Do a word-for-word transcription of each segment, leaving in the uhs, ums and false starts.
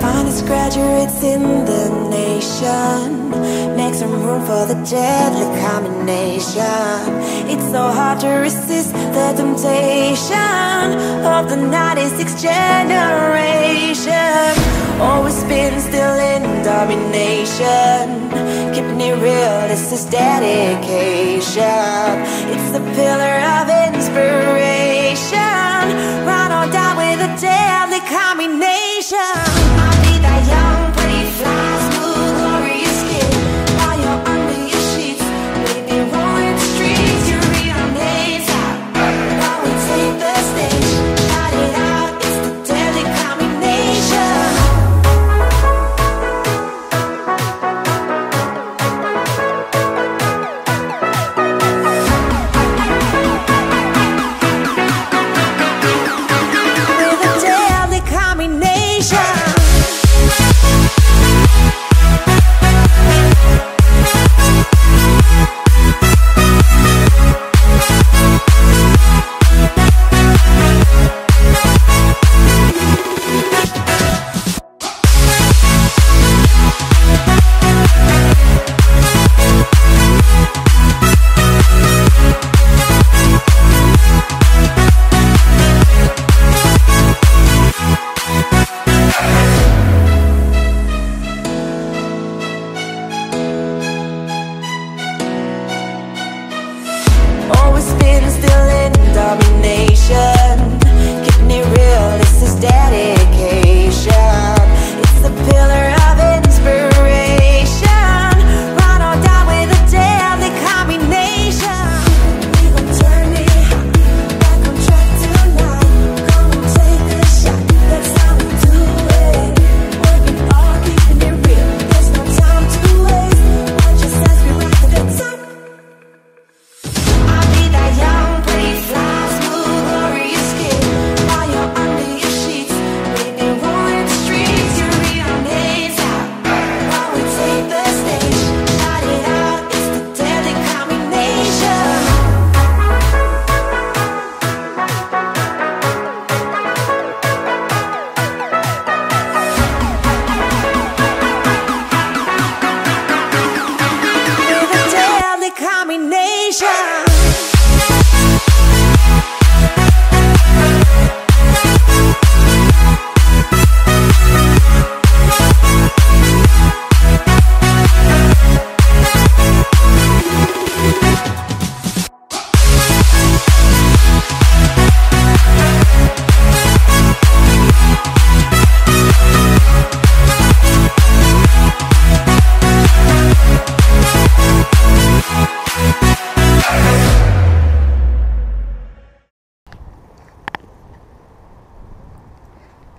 Finest graduates in the nation, make some room for the deadly combination. It's so hard to resist the temptation of the ninety-six generation. Always been still in domination, keeping it real, this is dedication. It's the pillar of inspiration, run or die with a deadly combination. I'll be that young pretty fly, school glorious kid, while you're under your sheets, baby rolling the streets. You read our names out while we take the stage, shout it out, it's the deadly combination.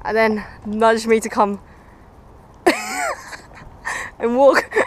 And then nudged me to come and walk